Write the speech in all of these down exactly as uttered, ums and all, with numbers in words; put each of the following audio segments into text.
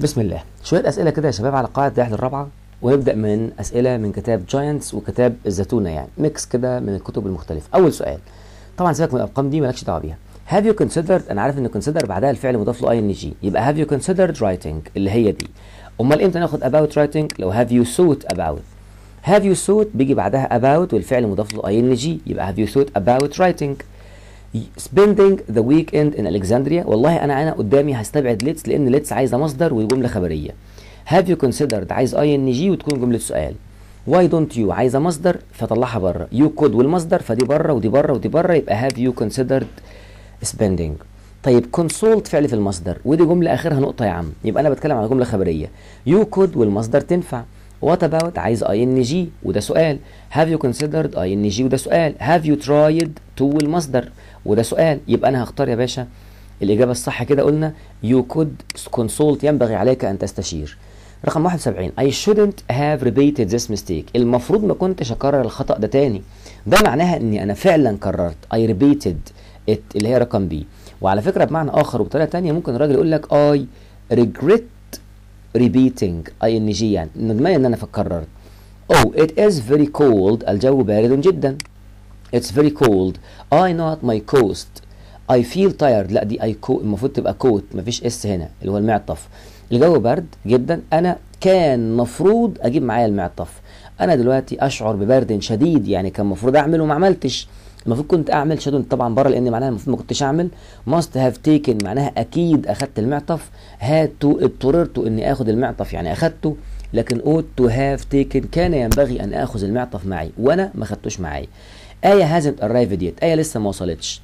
بسم الله. شويه اسئله كده يا شباب على قاعده دحض الرابعه، ونبدا من اسئله من كتاب جاينتس وكتاب الزتونه، يعني ميكس كده من الكتب المختلفه. اول سؤال، طبعا سيبك من الارقام دي مالكش دعوه بيها. هاف يو كونسيدرد، انا عارف ان كونسيدر بعدها الفعل مضاف له اي ان جي، يبقى هاف يو كونسيدرد رايتنج اللي هي دي. امال امتى ناخد اباوت رايتنج؟ لو هاف يو ثوت اباوت. هاف يو ثوت بيجي بعدها اباوت والفعل مضاف له اي ان جي، يبقى هاف يو ثوت اباوت رايتنج. spending the weekend in Alexandria، والله انا انا قدامي هستبعد ليتس لان ليتس عايزه مصدر وجمله خبريه. have you considered عايز اي ان جي وتكون جمله سؤال. why don't you عايزه مصدر فطلعها بره، you could والمصدر فدي بره ودي بره ودي بره، يبقى have you considered spending. طيب consult فعل في المصدر ودي جمله اخرها نقطه يا عم، يبقى انا بتكلم على جمله خبريه. you could والمصدر تنفع. what about عايز اي ان جي وده سؤال. have you considered اي ان جي وده سؤال. have you tried to والمصدر وده سؤال، يبقى انا هختار يا باشا الاجابه الصح. كده قلنا you could consult ينبغي عليك ان تستشير. رقم واحد وسبعين I shouldn't have repeated this mistake، المفروض ما كنتش اكرر الخطا ده تاني. ده معناها اني انا فعلا كررت I repeated it اللي هي رقم بي. وعلى فكره بمعنى اخر وبطريقه ثانيه ممكن الراجل يقول لك I regret repeating اي ان جي، يعني ندمان ان انا فكررت. oh it is very cold، الجو بارد جدا. It's very cold. I know at my coast. I feel tired. لا دي I coat المفروض تبقى coat، مفيش اس هنا اللي هو المعطف. الجو برد جدا، أنا كان مفروض أجيب معايا المعطف. أنا دلوقتي أشعر ببرد شديد، يعني كان مفروض أعمل وما عملتش. المفروض كنت أعمل شادون طبعا بره لأن معناها المفروض ما كنتش أعمل. must have taken معناها أكيد أخدت المعطف. had to اضطررت إني آخد المعطف يعني أخدته، لكن ought to have taken كان ينبغي أن آخذ المعطف معي وأنا ما خدتوش معايا. آية hasn't arrived yet، آية لسه ما وصلتش.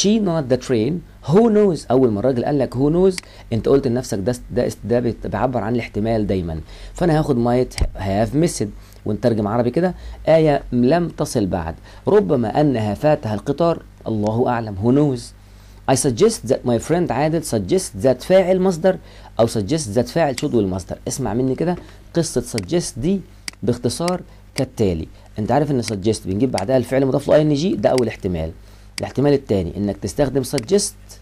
she not the train. who knows، أول ما الراجل قال لك who knows أنت قلت لنفسك ده ده ده بيعبر عن الاحتمال دايما، فأنا هاخد might have missed ونترجم عربي كده آية لم تصل بعد، ربما أنها فاتها القطار الله أعلم who knows. I suggest that my friend عادل، suggest that فاعل مصدر أو suggest that فاعل should والمصدر. اسمع مني كده قصة suggest دي باختصار كالتالي، انت عارف ان suggest بنجيب بعدها الفعل مضاف له اي ان جي، ده اول احتمال. الاحتمال الثاني انك تستخدم suggest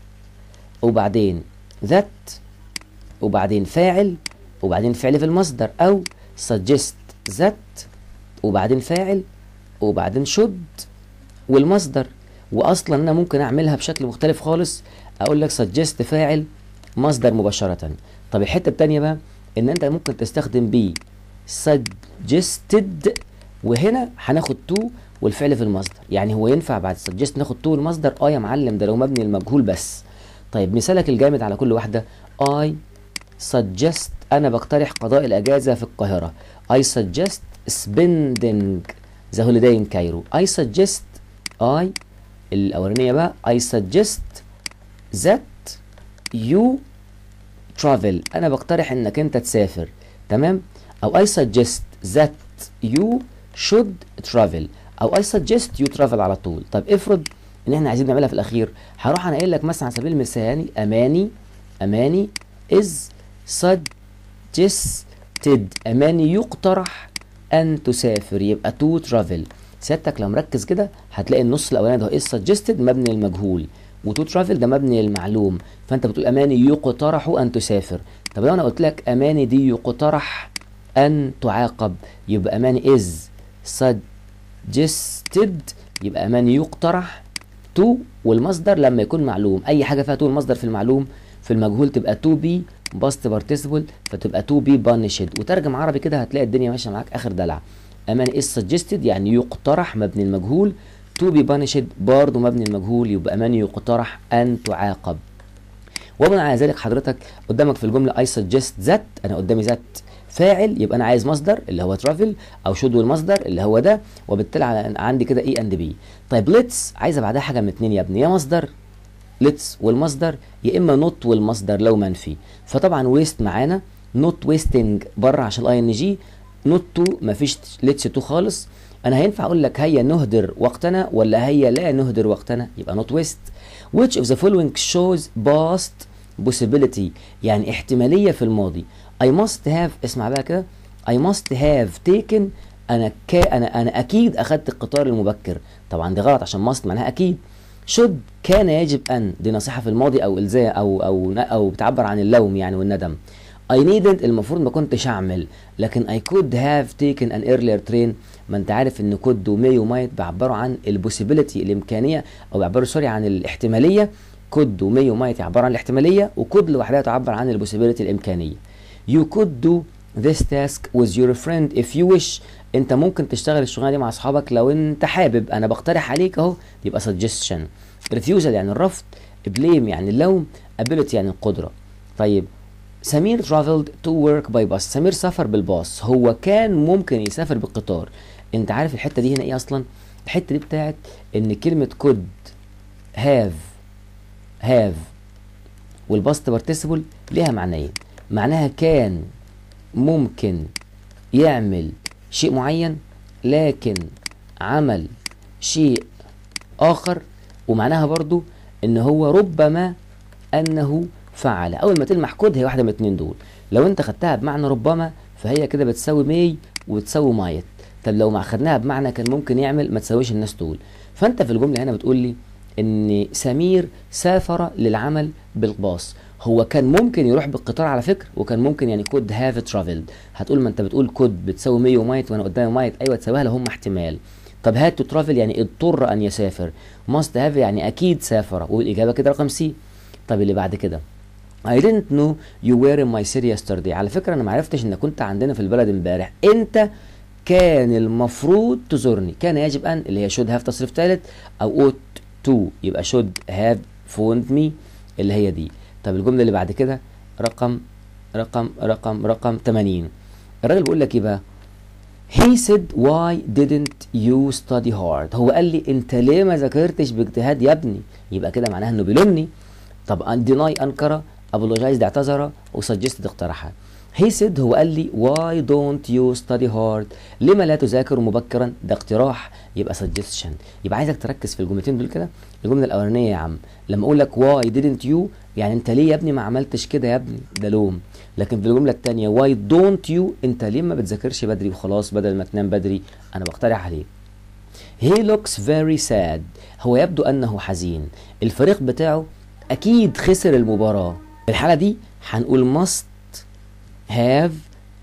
وبعدين that وبعدين فاعل وبعدين فعل في المصدر، او suggest that وبعدين فاعل وبعدين should والمصدر. واصلا انا ممكن اعملها بشكل مختلف خالص، اقول لك suggest فاعل مصدر مباشره. طب الحته الثانيه بقى ان انت ممكن تستخدم بي suggested، وهنا هناخد to والفعل في المصدر، يعني هو ينفع بعد suggest ناخد to المصدر؟ اه يا معلم ده لو مبني المجهول بس. طيب مثالك الجامد على كل واحده، I suggest انا بقترح قضاء الاجازه في القاهره. I suggest spending the holiday in Cairo. I suggest I الاولانيه بقى I suggest that you travel، انا بقترح انك انت تسافر تمام، او I suggest that you should travel، او I suggest you travel على طول. طب افرض ان احنا عايزين نعملها في الاخير، هروح انا قايل لك مثلا على سبيل المثال اماني اماني is suggested، اماني يقترح ان تسافر، يبقى to travel. سيادتك لو مركز كده هتلاقي النص الاولاني ده is suggested مبني للمجهول، وتو ترافل ده مبني للمعلوم، فانت بتقول اماني يقترح ان تسافر. طب لو انا قلت لك اماني دي يقترح أن تعاقب، يبقى أماني is suggested، يبقى أماني يقترح to والمصدر لما يكون معلوم، أي حاجة فيها to المصدر في المعلوم في المجهول تبقى to be past participle فتبقى to be punished. وترجم عربي كده هتلاقي الدنيا ماشية معاك آخر دلع. أماني is suggested يعني يقترح مبني المجهول، to be punished برضه مبني المجهول، يبقى أماني يقترح أن تعاقب. وبناء على ذلك حضرتك قدامك في الجملة I suggest that أنا قدامي that فاعل، يبقى انا عايز مصدر اللي هو ترافل او شود والمصدر اللي هو ده، وبالتالي عندي كده اي اند بي. طيب ليتس عايزه بعدها حاجه من اتنين يا ابني، يا مصدر ليتس والمصدر، يا اما نوت والمصدر لو منفي. فطبعا ويست معانا، نوت ويستنج بره عشان الاي ان جي، نوت تو مفيش ليتس تو خالص. انا هينفع اقول لك هيا نهدر وقتنا ولا هيا لا نهدر وقتنا، يبقى نوت ويست. which of the following shows past possibility يعني احتماليه في الماضي. I must have اسمع بقى كده I must have taken أنا كا أنا أنا أكيد أخدت القطار المبكر، طبعا دي غلط عشان must معناها أكيد. should كان يجب أن، دي نصيحة في الماضي أو إلزام أو أو أو بتعبر عن اللوم يعني والندم. I needn't المفروض ما كنتش اعمل، لكن I could have taken an earlier train. ما انت عارف ان could و may و might بيعبروا عن البوسيبيليتي الامكانيه، او بيعبروا سوري عن الاحتماليه. could و may و might يعبروا عن الاحتماليه، وcould لوحدها تعبر عن البوسيبيليتي الامكانيه. You could do this task with your friend if you wish. انت ممكن تشتغل الشغلانه دي مع اصحابك لو انت حابب. انا بقترح عليك اهو، يبقى suggestion. refusal يعني الرفض، blame يعني اللوم، ability يعني القدره. طيب سمير traveled to work by bus. سمير سافر بالباص. هو كان ممكن يسافر بالقطار. انت عارف الحته دي هنا ايه اصلا؟ الحته دي بتاعت ان كلمه could have have والباست بارتيسيبل ليها معنيين. معناها كان ممكن يعمل شيء معين لكن عمل شيء اخر، ومعناها برضو ان هو ربما انه فعل. اول ما تلمح كود هي واحده من الاثنين دول. لو انت خدتها بمعنى ربما فهي كده بتساوي ماي وتساوي مايت. طب لو ما خدناها بمعنى كان ممكن يعمل ما تساويش الناس دول. فانت في الجمله هنا بتقول لي ان سمير سافر للعمل بالباص. هو كان ممكن يروح بالقطار على فكره، وكان ممكن يعني could have traveled. هتقول ما انت بتقول could بتساوي ماي ومايت، وانا قدامي مايت، ايوه تساويها لهم احتمال. طب هاد تو ترافل يعني اضطر ان يسافر، must have يعني اكيد سافر، والاجابه كده رقم سي. طب اللي بعد كده I didn't know you were in my city yesterday. على فكرة أنا ما عرفتش إنك كنت عندنا في البلد امبارح. أنت كان المفروض تزورني. كان يجب أن اللي هي should have تصريف ثالث، أو ought to يبقى should have phoned me اللي هي دي. طب الجملة اللي بعد كده رقم رقم رقم رقم ثمانين. الراجل بيقول لك إيه بقى؟ He said why didn't you study hard. هو قال لي أنت ليه ما ذاكرتش باجتهاد يا ابني؟ يبقى كده معناها إنه بيلومني. طب deny أنكر، apologize ده اعتذر، وسجست اقترحها. He said هو قال لي why don't you study hard. لما لا تذاكر مبكرا، ده اقتراح يبقى suggestion. يبقى عايزك تركز في الجملتين دول كده. الجمله الاولانيه يا عم لما اقول لك why didn't you يعني انت ليه يا ابني ما عملتش كده يا ابني، ده لوم. لكن في الجمله الثانيه why don't you انت ليه ما بتذاكرش بدري وخلاص بدل ما تنام بدري، انا بقترح عليه. He looks very sad. هو يبدو انه حزين. الفريق بتاعه اكيد خسر المباراه. في الحالة دي هنقول must have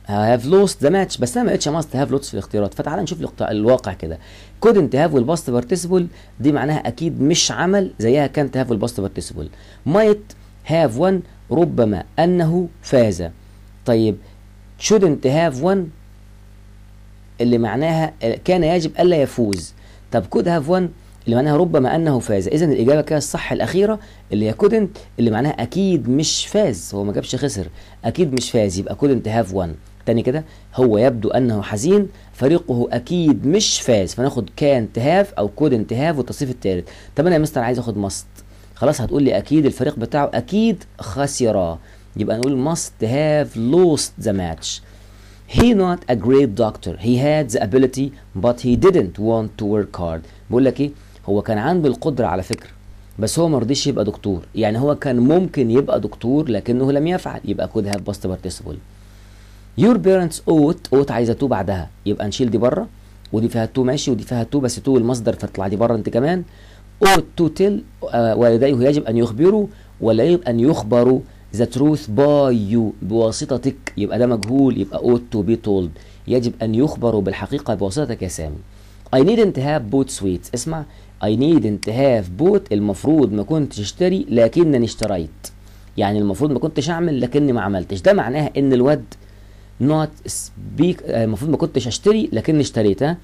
have lost the match، بس أنا ما لقيتش must have lost في الاختيارات، فتعال نشوف الواقع كده. couldn't have والباست participle دي معناها أكيد مش عمل، زيها كانت have والباست participle. might have won ربما أنه فاز. طيب shouldn't have won اللي معناها كان يجب ألا يفوز. طب could have won اللي معناها ربما انه فاز. اذا الاجابه كده الصح الاخيره اللي هي couldn't اللي معناها اكيد مش فاز. هو ما جابش خسر، اكيد مش فاز، يبقى couldn't have won. تاني كده هو يبدو انه حزين، فريقه اكيد مش فاز، فناخد can't have او couldn't have والتصريف الثالث. طب انا يا مستر عايز اخد must. خلاص هتقول لي اكيد الفريق بتاعه اكيد خسراه، يبقى نقول must have lost the match. He not a great doctor. He had the ability but he didn't want to work hard. بقول لك ايه، هو كان عنده القدرة على فكرة بس هو ما رضيش يبقى دكتور، يعني هو كان ممكن يبقى دكتور لكنه لم يفعل، يبقى could have past participle. Your parents ought ought عايزة تو بعدها، يبقى نشيل دي بره ودي فيها تو ماشي ودي فيها تو بس تو المصدر فتطلع دي بره انت كمان. ought to tell آه والديه يجب أن يخبروا، ولا يجب أن يخبروا the truth by you بواسطتك، يبقى ده مجهول يبقى ought to be told يجب أن يخبروا بالحقيقة بواسطتك يا سامي. I needn't have bought sweets. اسمع I needn't have bought المفروض ما كنتش اشتري لكنني اشتريت، يعني المفروض ما كنتش اعمل لكني ما عملتش. ده معناها ان الواد not speak المفروض ما كنتش اشتري لكني اشتريت. ها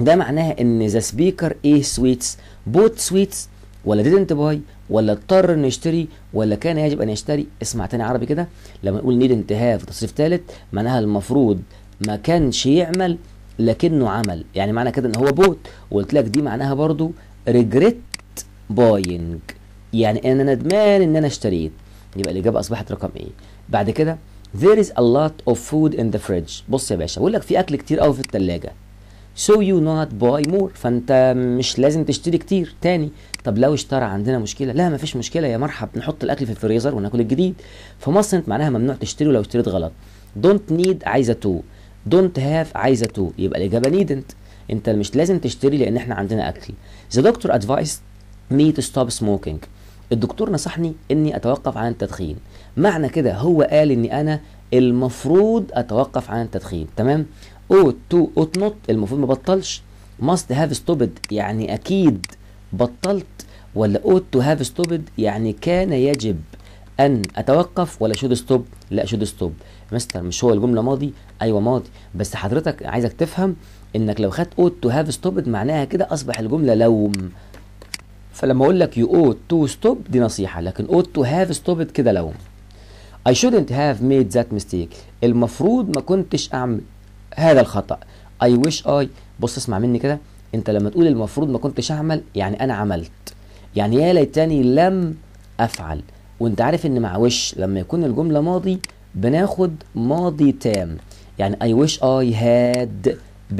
ده معناها ان the speaker ايه sweets bought sweets ولا didn't buy ولا اضطر انه يشتري ولا كان يجب ان يشتري. اسمع تاني عربي كده، لما نقول needn't have تصريف ثالث معناها المفروض ما كانش يعمل لكنه عمل، يعني معنى كده ان هو بوت. وقلت لك دي معناها برضو ريجريت باينج يعني ان انا ندمان ان انا اشتريت، يبقى الاجابه اصبحت رقم ايه. بعد كده there is a lot of food in the fridge. بص يا باشا بقول لك في اكل كتير قوي في الثلاجه so you not buy more، فانت مش لازم تشتري كتير تاني. طب لو اشترى عندنا مشكله؟ لا مفيش مشكله يا مرحب، نحط الاكل في الفريزر وناكل الجديد. فمصنت معناها ممنوع تشتري ولو اشتريت غلط. don't need عايزه تو don't have عايزة تو، يبقى الإجابة needn't أنت مش لازم تشتري لأن إحنا عندنا أكل. The doctor advised me to stop smoking. الدكتور نصحني إني أتوقف عن التدخين. معنى كده هو قال إني أنا المفروض اتوقف عن التدخين، تمام. ought to ought not المفروض ما بطلش. must have stopped يعني اكيد بطلت، ولا ought to have stopped يعني كان يجب ان اتوقف، ولا should stop؟ لا should stop. مستر مش هو الجمله ماضي؟ ايوه ماضي، بس حضرتك عايزك تفهم انك لو خدت ought to have stopped معناها كده اصبح الجمله لوم. فلما اقول لك you ought to stop دي نصيحه، لكن ought to have stopped كده لوم. I shouldn't have made that mistake المفروض ما كنتش اعمل هذا الخطأ. I wish I بص اسمع مني كده، انت لما تقول المفروض ما كنتش اعمل يعني انا عملت، يعني يا ليتني لم افعل. وانت عارف ان مع wish لما يكون الجملة ماضي بناخد ماضي تام، يعني I wish I had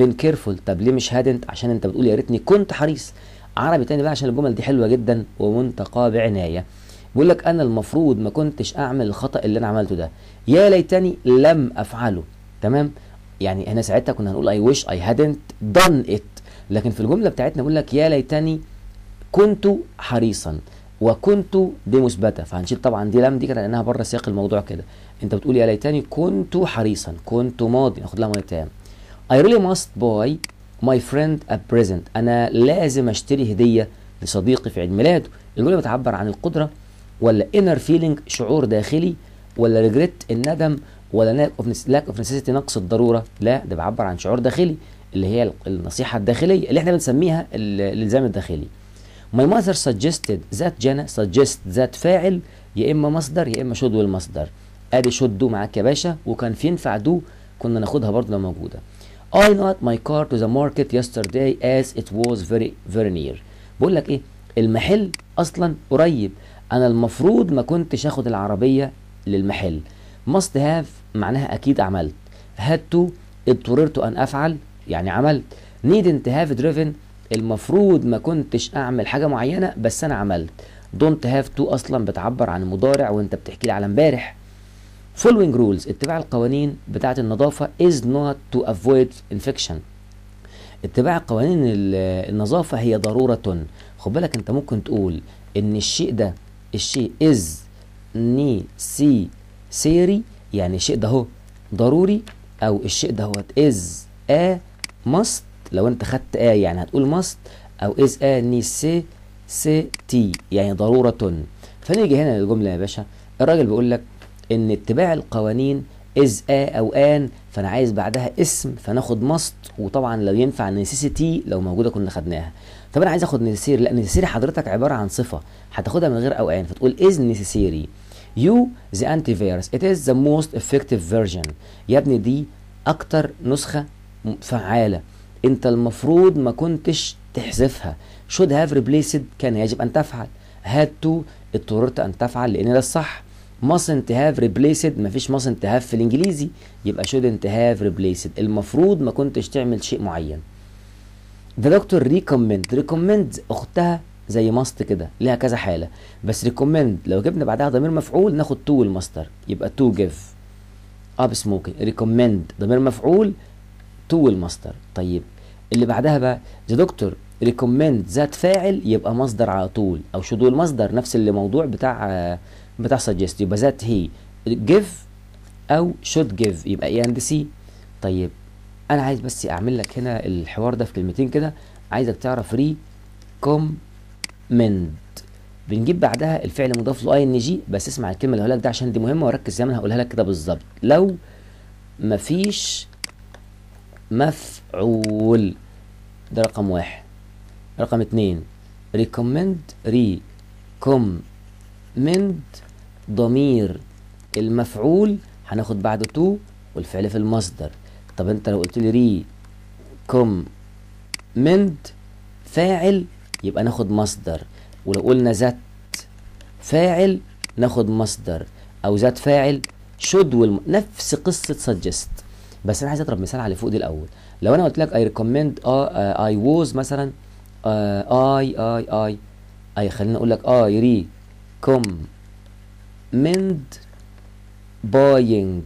been careful. طب ليه مش hadn't؟ عشان انت بتقول يا ريتني كنت حريص. عربي تاني بقى عشان الجمل دي حلوة جدا ومنتقاه بعناية. بيقول لك انا المفروض ما كنتش اعمل الخطأ اللي انا عملته ده، يا ليتني لم افعله، تمام. يعني هنا ساعتها كنا هنقول اي ويش اي هادنت دون ات، لكن في الجمله بتاعتنا بقول لك يا ليتني كنت حريصا، وكنت دي مثبته فهنشيل طبعا دي لم دي كده لانها بره سياق الموضوع كده. انت بتقول يا ليتني كنت حريصا، كنت ماضي ناخد لها ماضي تام. I really must buy my friend a present انا لازم اشتري هديه لصديقي في عيد ميلاده. الجمله بتعبر عن القدره، ولا inner feeling شعور داخلي، ولا regret الندم، ولا lack of necessity نقص الضروره. لا ده بعبر عن شعور داخلي اللي هي النصيحه الداخليه اللي احنا بنسميها الالزام الداخلي. My mother suggested that جانا suggest that فاعل يا اما مصدر يا اما should والمصدر. ادي should do معاك يا باشا، وكان في ينفع do كنا ناخدها برضه لو موجوده. I not my car to the market yesterday as it was very very near. بقول لك ايه؟ المحل اصلا قريب، انا المفروض ما كنتش اخد العربيه للمحل. must have معناها اكيد عملت، had to اضطررت ان افعل يعني عملت، needn't have driven المفروض ما كنتش اعمل حاجه معينه بس انا عملت. don't have to اصلا بتعبر عن المضارع وانت بتحكي لي على امبارح. following rules اتباع القوانين بتاعه النظافه is not to avoid infection اتباع قوانين النظافه هي ضروره. خد بالك انت ممكن تقول ان الشيء ده الشيء از ني سي سيري يعني الشيء ده هو ضروري، او الشيء ده هو از ا ماست لو انت خدت ا يعني هتقول ماست، او از ا ني سي سي تي يعني ضرورة. فنيجي هنا للجملة يا باشا، الراجل بيقول لك ان اتباع القوانين از ا او ان، فانا عايز بعدها اسم فناخد ماست، وطبعا لو ينفع نيسيسيتي لو موجودة كنا خدناها. طب انا عايز اخد نيسيسيري، لا نيسيسيري حضرتك عباره عن صفه هتاخدها من غير او ان، فتقول از نيسيسيري. يو ذا انتي فيروس ات از ذا موست افكتيف فيرجن يا ابني دي اكتر نسخه فعاله، انت المفروض ما كنتش تحذفها. شود هاف ريبليسد كان يجب ان تفعل، هاد تو اضطررت ان تفعل لان ده الصح، ماسنت هاف ريبليسد مفيش ماسنت هاف في الانجليزي يبقى شودنت هاف ريبليسد المفروض ما كنتش تعمل شيء معين. ده دكتور ريكومند ريكومند اختها زي ماست كده ليها كذا حاله، بس ريكومند لو جبنا بعدها ضمير مفعول ناخد تو الماستر يبقى تو جيف اب سموكينج. ريكومند ضمير مفعول تو الماستر. طيب اللي بعدها بقى ذا دكتور ريكومند ذات فاعل يبقى مصدر على طول، او شدو المصدر نفس الموضوع بتاع بتاع سجست يبقى ذات هي جيف او شود جيف يبقى اي اند سي. طيب انا عايز بس اعمل لك هنا الحوار ده في كلمتين كده، عايزك تعرف ري كومند بنجيب بعدها الفعل مضاف له اي ان جي، بس اسمع الكلمه اللي هقولها لك ده عشان دي مهمه وركز زي ما انا هقولها لك كده بالظبط. لو مفيش مفعول ده رقم واحد. رقم اتنين ريكومند ري كومند ضمير المفعول هناخد بعده تو والفعل في المصدر. طب انت لو قلت لي ري كومند فاعل يبقى ناخد مصدر، ولو قلنا ذات فاعل ناخد مصدر، او ذات فاعل شود والم... نفس قصه سجست. بس انا عايز اضرب مثال على فوق دي الاول. لو انا قلت لك اي ريكومند اي ووز مثلا اي اي اي اي خلينا اقول لك اي ري كومند باينج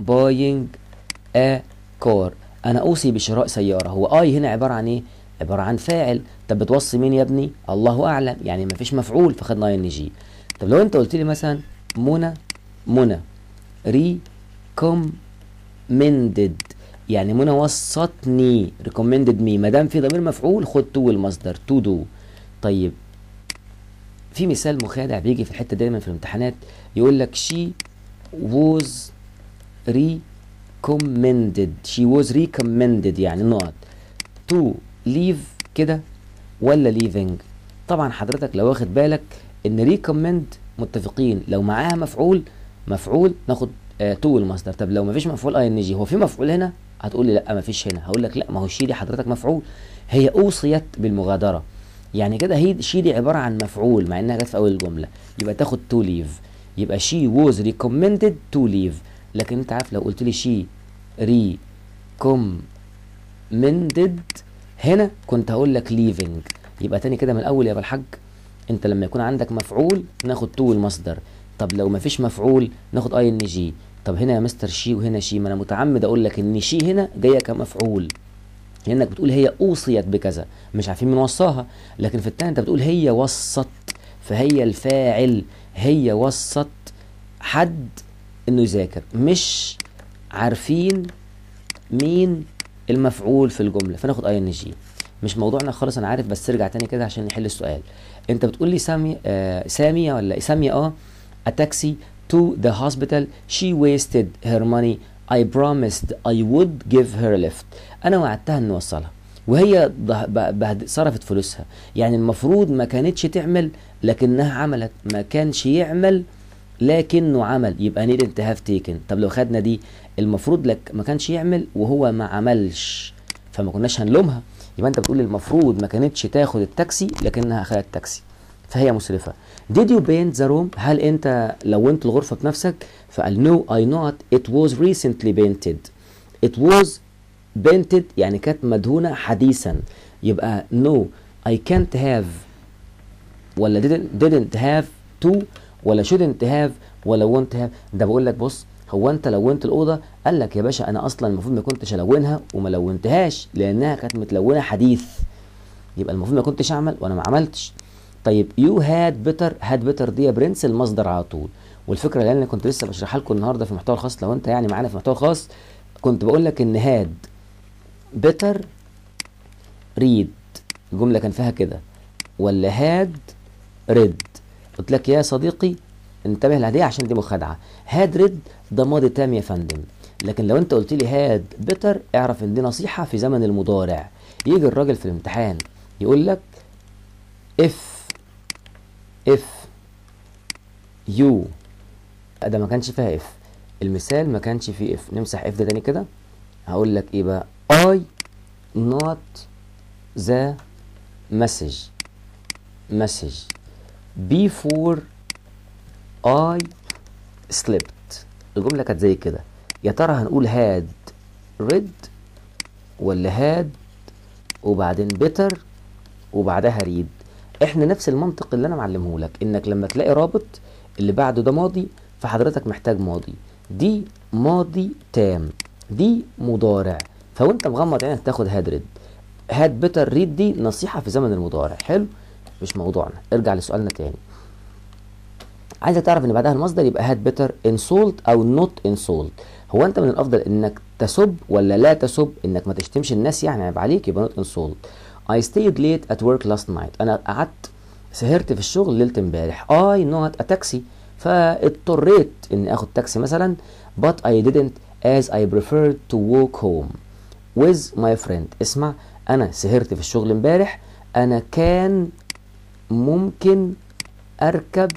باينج ا كار انا اوصي بشراء سياره. هو اي هنا عباره عن ايه؟ عباره عن فاعل. طب بتوصي مين يا ابني؟ الله اعلم يعني مفيش مفعول فخدنا اي ان جي. طب لو انت قلت لي مثلا منى منى ري recommended، يعني منى وصتني recommended me، ما دام في ضمير مفعول خد تو والمصدر تو دو. طيب في مثال مخادع بيجي في الحته دايما في الامتحانات، يقول لك she was recommended، she was recommended يعني نقط to leave كده ولا leaving. طبعا حضرتك لو واخد بالك ان recommend متفقين لو معاها مفعول مفعول ناخد آه تو المصدر. طب لو مفيش مفعول اي ان جي، هو في مفعول هنا؟ هتقول لي لا مفيش هنا، هقول لك لا ما هو شي دي حضرتك مفعول، هي اوصيت بالمغادره يعني كده، هي شي دي عباره عن مفعول مع انها جت في اول الجمله، يبقى تاخد تو ليف، يبقى شي ووز ريكومندد تو ليف. لكن انت عارف لو قلت لي شي ريكومندد هنا كنت هقول لك ليفنج. يبقى تاني كده من الاول يا بالحاج، انت لما يكون عندك مفعول ناخد تو المصدر، طب لو مفيش مفعول ناخد اي ان جي. طب هنا يا مستر شي وهنا شي، ما انا متعمد اقول لك ان شي هنا جايه كمفعول، لانك بتقول هي اوصيت بكذا، مش عارفين مين وصاها. لكن في الثاني انت بتقول هي وصت، فهي الفاعل، هي وصت حد انه يذاكر، مش عارفين مين المفعول في الجمله، فناخد اي ان جي. مش موضوعنا خالص انا عارف، بس ارجع تاني كده عشان نحل السؤال. انت بتقول لي سامي آه ساميه ولا ساميه اه التاكسي to the hospital. she wasted her money. I promised I would give her a lift. أنا وعدتها إني أوصلها وهي صرفت فلوسها، يعني المفروض ما كانتش تعمل لكنها عملت، ما كانش يعمل لكنه عمل، يبقى needn't have taken. طب لو خدنا دي المفروض لك ما كانش يعمل وهو ما عملش، فما كناش هنلومها، يبقى أنت بتقول المفروض ما كانتش تاخد التاكسي لكنها أخذت التاكسي، فهي مسرفة. Did you paint the room؟ هل أنت لونت الغرفة بنفسك؟ فقال no I not it was recently painted. It was painted يعني كانت مدهونة حديثا، يبقى no I can't have ولا didn't didn't have to ولا shouldn't have ولا won't have. ده بقول لك بص، هو أنت لونت الأوضة؟ قال لك يا باشا أنا أصلا المفروض ما كنتش ألونها وما لونتهاش لأنها كانت متلونة حديث، يبقى المفروض ما كنتش أعمل وأنا ما عملتش. طيب يو هاد بيتر، هاد بيتر دي يا برنس المصدر على طول. والفكره اللي انا كنت لسه بشرحها لكم النهارده في محتوى الخاص، لو انت يعني معانا في محتوى خاص كنت بقول لك ان هاد بيتر ريد، الجمله كان فيها كده، ولا هاد ريد. قلت لك يا صديقي انتبه لهدي عشان دي مخادعه، هاد ريد ده ماضي تام يا فندم، لكن لو انت قلت لي هاد بيتر اعرف ان دي نصيحه في زمن المضارع. يجي الراجل في الامتحان يقول لك اف if you، ده ما كانش فيها if، المثال ما كانش فيه if، نمسح if ده تاني كده، هقول لك ايه بقى I not the message message before I slept. الجملة كانت زي كده، يا ترى هنقول had read ولا had وبعدين bitter وبعدها read؟ احنا نفس المنطق اللي انا معلمهولك، انك لما تلاقي رابط اللي بعده ده ماضي فحضرتك محتاج ماضي، دي ماضي تام، دي مضارع، فوانت مغمض عينك تاخد هاد ريد. هاد بيتر ريد دي نصيحه في زمن المضارع. حلو، مش موضوعنا، ارجع لسؤالنا تاني. عايزك تعرف ان بعدها المصدر، يبقى هاد بيتر انسولت او نوت انسولت. هو انت من الافضل انك تسب ولا لا تسب، انك ما تشتمش الناس يعني عيب عليك، يبقى نوت انسولت. I stayed late at work last night. أنا قعدت سهرت في الشغل ليلة امبارح. I not a taxi، فاضطريت إني آخد تاكسي مثلا. But I didn't as I preferred to walk home with my friend. اسمع، أنا سهرت في الشغل امبارح، أنا كان ممكن أركب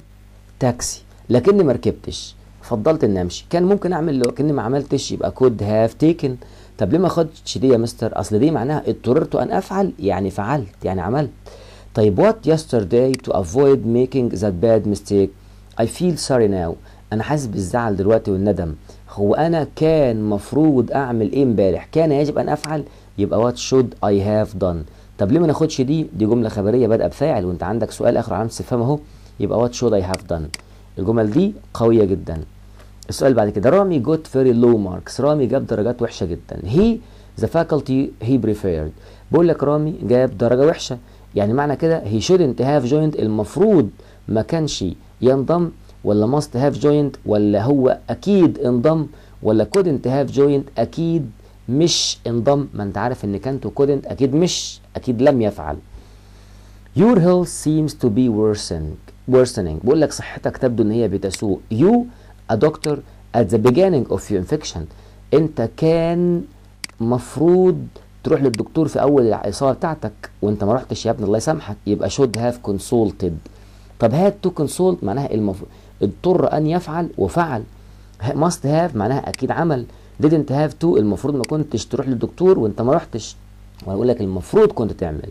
تاكسي لكني ما ركبتش، فضلت إني أمشي. كان ممكن أعمل لكني ما عملتش، يبقى could have taken. طب ليه ما خدتش دي يا مستر؟ اصل دي معناها اضطررت ان افعل، يعني فعلت يعني عملت. طيب what yesterday to avoid making that bad mistake I feel sorry now. انا حاسس بالزعل دلوقتي والندم، هو انا كان مفروض اعمل ايه امبارح؟ كان يجب ان افعل، يبقى what should I have done. طب ليه ما ناخدش دي؟ دي جمله خبريه بادئه بفاعل وانت عندك سؤال اخر علامه استفهام اهو، يبقى what should I have done. الجمل دي قويه جدا. السؤال بعد كده، رامي got very low marks. رامي جاب درجات وحشه جدا. he the faculty he preferred. بقول لك رامي جاب درجه وحشه، يعني معنى كده he shouldn't have joined، المفروض ما كانش ينضم، ولا must have joined، ولا هو اكيد انضم، ولا couldn't have joined اكيد مش انضم. ما انت عارف ان كانت couldn't اكيد مش، اكيد لم يفعل. your health seems to be worsening worsening بقول لك صحتك تبدو ان هي بتسوء. you a doctor at the beginning of your infection، انت كان مفروض تروح للدكتور في اول الاصابه بتاعتك وانت ما رحتش يا ابني الله يسامحك، يبقى should have consulted. طب هاد تو كونسولت معناها المفروض، اضطر ان يفعل وفعل. ماست هاف معناها اكيد عمل. didn't have to المفروض ما كنتش تروح للدكتور وانت ما رحتش، وانا بقول لك المفروض كنت تعمل.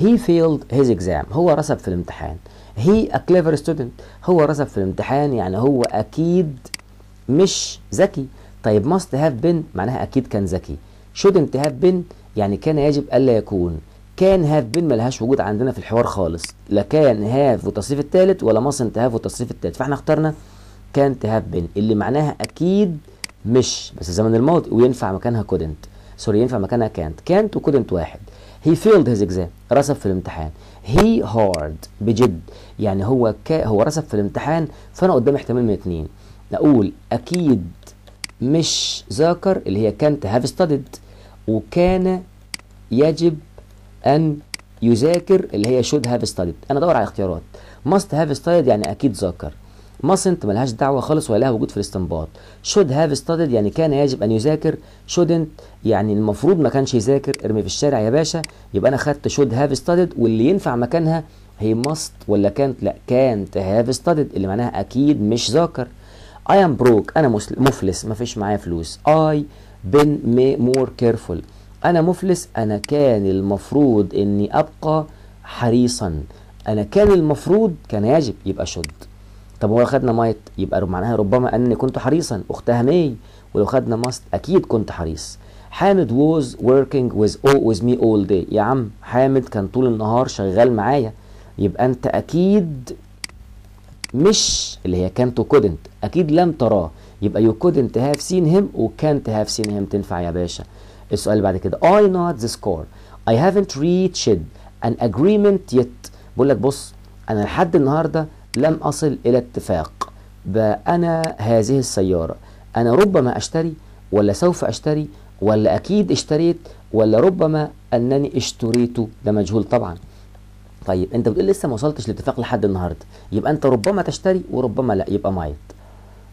he failed his exam هو رسب في الامتحان. he a clever student هو رسب في الامتحان يعني هو اكيد مش ذكي. طيب must have been معناها اكيد كان ذكي. shouldn't have been يعني كان يجب الا يكون. كان هاف بين ملهاش وجود عندنا في الحوار خالص، لا كان هاف والتصريف الثالث ولا ماسنت هاف والتصريف الثالث، فاحنا اخترنا كانت هاف بين اللي معناها اكيد مش بس زمن الماضي، وينفع مكانها كودنت، سوري ينفع مكانها كانت، كانت وكودنت واحد. هي فيلد هيز اكزام رسب في الامتحان. هي هارد بجد يعني هو كا هو رسب في الامتحان، فانا قدامي احتمال من اثنين، نقول اكيد مش ذاكر اللي هي كانت هاف ستادد، وكان يجب أن يذاكر اللي هي should have studied. أنا أدور على اختيارات. must have studied يعني أكيد ذاكر. mustn't ملهاش دعوة خالص ولا لها وجود في الاستنباط. should have studied يعني كان يجب أن يذاكر. shouldn't يعني المفروض ما كانش يذاكر، ارمي في الشارع يا باشا. يبقى أنا خدت should have studied، واللي ينفع مكانها هي must ولا كانت؟ لا كانت have studied اللي معناها أكيد مش ذاكر. I am broke أنا مفلس ما فيش معايا فلوس. I been more careful أنا مفلس، أنا كان المفروض إني أبقى حريصا، أنا كان المفروض كان يجب يبقى شد. طب ولو خدنا مايت يبقى معناها ربما أني كنت حريصا، أختها ماي، ولو خدنا ماست أكيد كنت حريص. حامد was working with, with me all day، يا عم حامد كان طول النهار شغال معايا، يبقى أنت أكيد مش اللي هي كانت couldn't أكيد لم تراه، يبقى you couldn't have seen him و can't have seen him تنفع يا باشا. السؤال اللي بعد كده I not the score I haven't reached an agreement yet، بقول لك بص أنا لحد النهارده لم أصل إلى اتفاق بأنا هذه السيارة، أنا ربما أشتري ولا سوف أشتري ولا أكيد اشتريت ولا ربما أنني اشتريته، ده مجهول طبعا. طيب أنت بتقول لسه ما وصلتش لاتفاق لحد النهارده، يبقى أنت ربما تشتري وربما لأ، يبقى مايت.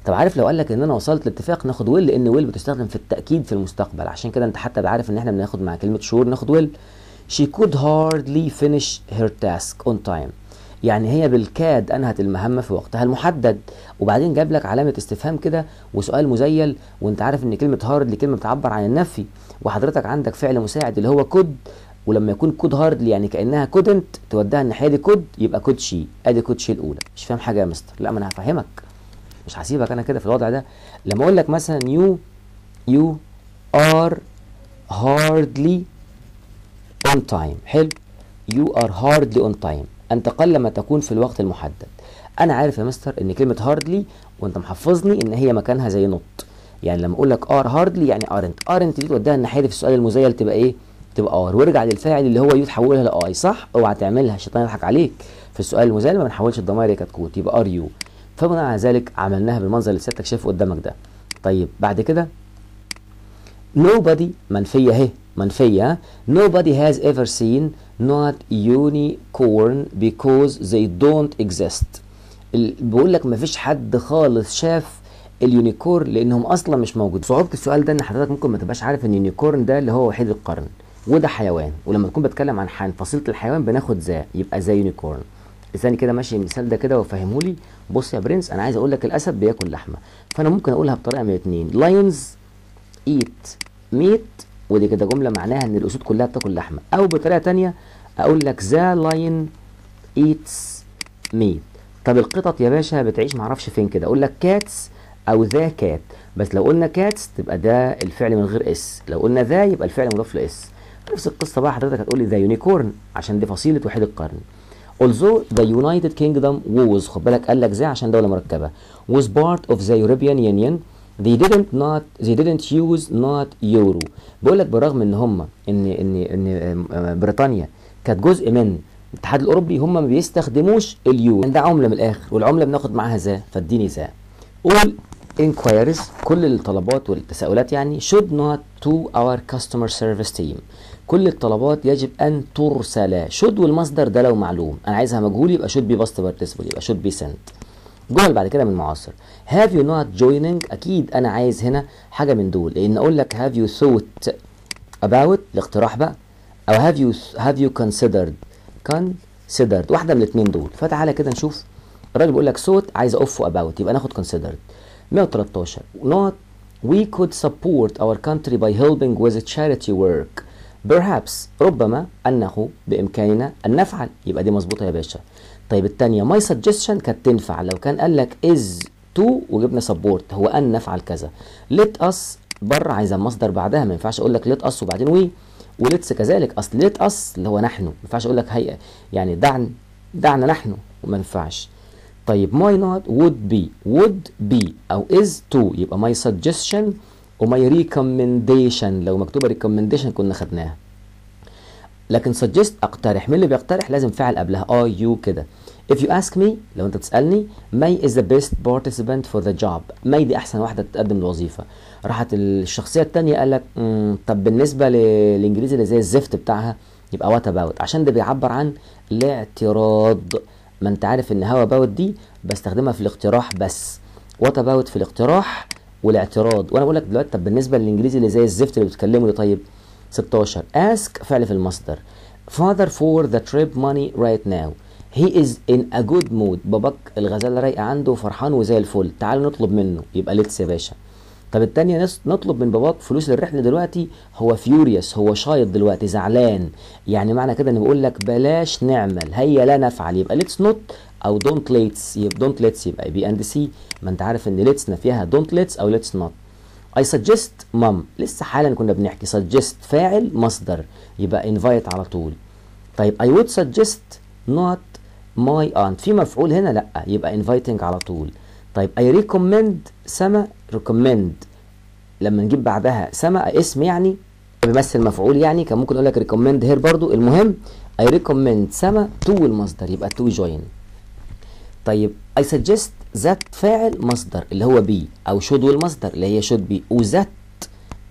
طب عارف لو قال لك ان انا وصلت لاتفاق ناخد ويل، لان ويل بتستخدم في التاكيد في المستقبل، عشان كده انت حتى عارف ان احنا بناخد مع كلمه شور ناخد ويل. she could hardly finish her task on time يعني هي بالكاد انهت المهمه في وقتها المحدد، وبعدين جاب لك علامه استفهام كده وسؤال مزيل، وانت عارف ان كلمه hardly كلمه بتعبر عن النفي، وحضرتك عندك فعل مساعد اللي هو could، ولما يكون could hardly يعني كانها couldn't توديها الناحيه دي could، يبقى could she ادي could she الاولى. مش فاهم حاجه يا مستر؟ لا ما انا هفهمك، مش هسيبك انا كده في الوضع ده. لما اقول لك مثلا you you are hardly on time، حلو you are hardly on time انت قلما تكون في الوقت المحدد. انا عارف يا مستر ان كلمه hardly وانت محفظني ان هي مكانها زي نوت، يعني لما اقول لك are hardly يعني aren't aren't دي توديها الناحيه في السؤال المزيل تبقى ايه؟ تبقى are، وارجع للفاعل اللي هو you تحولها لاي، صح؟ اوعى تعملها الشيطان يضحك عليك في السؤال المزيل، ما بنحولش الضمائر يا كتكوت، يبقى are you. فبناء على ذلك عملناها بالمنظر اللي سيادتك شايفه قدامك ده. طيب بعد كده nobody منفيه اهي منفيه nobody has ever seen not unicorn because they don't exist، بيقول لك ما فيش حد خالص شاف اليونيكورن لانهم اصلا مش موجودين. صعوبه السؤال ده ان حضرتك ممكن ما تبقاش عارف ان اليونيكورن ده اللي هو وحيد القرن وده حيوان، ولما تكون بتكلم عن حان فصيله الحيوان بناخد ذا يبقى ذا يونيكورن. استني كده ماشي المثال ده كده وفهمولي. بص يا برنس انا عايز اقول لك الاسد بياكل لحمه، فانا ممكن اقولها بطريقه من اتنين لاينز ايت ميت، ودي كده جمله معناها ان الاسود كلها بتاكل لحمه، او بطريقه ثانيه اقول لك ذا لاين ايتس ميت. طب القطط يا باشا بتعيش معرفش فين كده، اقول لك كاتس او ذا كات، بس لو قلنا كاتس تبقى ده الفعل من غير اس، لو قلنا ذا يبقى الفعل مضاف لاس. نفس القصه بقى حضرتك هتقول لي ذا يونيكورن عشان دي فصيله وحيد القرن. Also the United Kingdom was، خد بالك قال لك زي عشان دولة مركبة، was part of the European Union they didn't not they didn't use not euro، بقول لك برغم ان هم ان ان ان بريطانيا كانت جزء من الاتحاد الاوروبي هم ما بيستخدموش اليورو، ده عملة من الاخر والعملة بناخد معاها ذا، فاديني ذا. all inquiries كل الطلبات والتساؤلات يعني should not to our customer service team. كل الطلبات يجب ان ترسل. should والمصدر ده لو معلوم انا عايزها مجهول يبقى should be past participle يبقى should be sent. جمل بعد كده من المعاصر have you not joining. اكيد انا عايز هنا حاجه من دول، لان اقول لك have you thought about الاقتراح بقى او have you have you considered considered واحده من الاثنين دول. فتعالى كده نشوف الراجل بيقول لك thought عايز اوف about يبقى ناخد considered. مية وتلتاشر not we could support our country by helping with charity work perhaps ربما انه بامكاننا ان نفعل يبقى دي مظبوطه يا باشا. طيب الثانيه ماي سجشن كانت تنفع لو كان قال لك از تو وجبنا سبورت هو ان نفعل كذا. ليت اس بره عايزه المصدر بعدها، ما ينفعش اقول لك ليت اس وبعدين وي، وليتس كذلك اصل ليت اس اللي هو نحن ما ينفعش اقول لك هيئه يعني دعنا دعنا نحن وما ينفعش. طيب ماي نوت وود بي وود بي او از تو يبقى ماي سجشن وماي ريكومنديشن لو مكتوبه ريكومنديشن كنا خدناها. لكن سجست اقترح، مين اللي بيقترح؟ لازم فعل قبلها اي يو كده. if you ask me لو انت تسالني ماي is the best participant for the job ماي دي احسن واحده تتقدم الوظيفه. راحت الشخصيه الثانيه قال لك طب بالنسبه للانجليزي اللي زي الزفت بتاعها يبقى وات اباوت عشان ده بيعبر عن الاعتراض. ما انت عارف ان هاو اباوت دي بستخدمها في الاقتراح بس، وات اباوت في الاقتراح والاعتراض. وانا بقول لك دلوقتي طب بالنسبه للانجليزي اللي زي الزفت اللي بتتكلمه ده. طيب ستاشر ask فعل في المصدر father for the trip money right now he is in a good mood باباك الغزالة رايقة عنده وفرحان وزي الفل تعالوا نطلب منه يبقى ليتس يا باشا. طب التانية نطلب من باباك فلوس للرحلة دلوقتي هو فيوريوس هو شايط دلوقتي زعلان يعني معنى كده اني بقول لك بلاش نعمل هيا لا نفعل يبقى ليتس نوت او دونت ليتس يبقى دونت ليتس يبقى بي اند سي. ما انت عارف ان ليتس نفيها دونت ليتس او ليتس نوت. I suggest mom لسه حالا كنا بنحكي suggest فاعل مصدر يبقى invite على طول. طيب I would suggest not my aunt في مفعول هنا لأ يبقى inviting على طول. طيب I recommend سما recommend لما نجيب بعدها سما اسم يعني بيمثل مفعول يعني كان ممكن اقول لك recommend here برضو. المهم I recommend سما to المصدر يبقى to join. طيب I suggest ذات فاعل مصدر اللي هو بي او شود والمصدر اللي هي شود بي وذات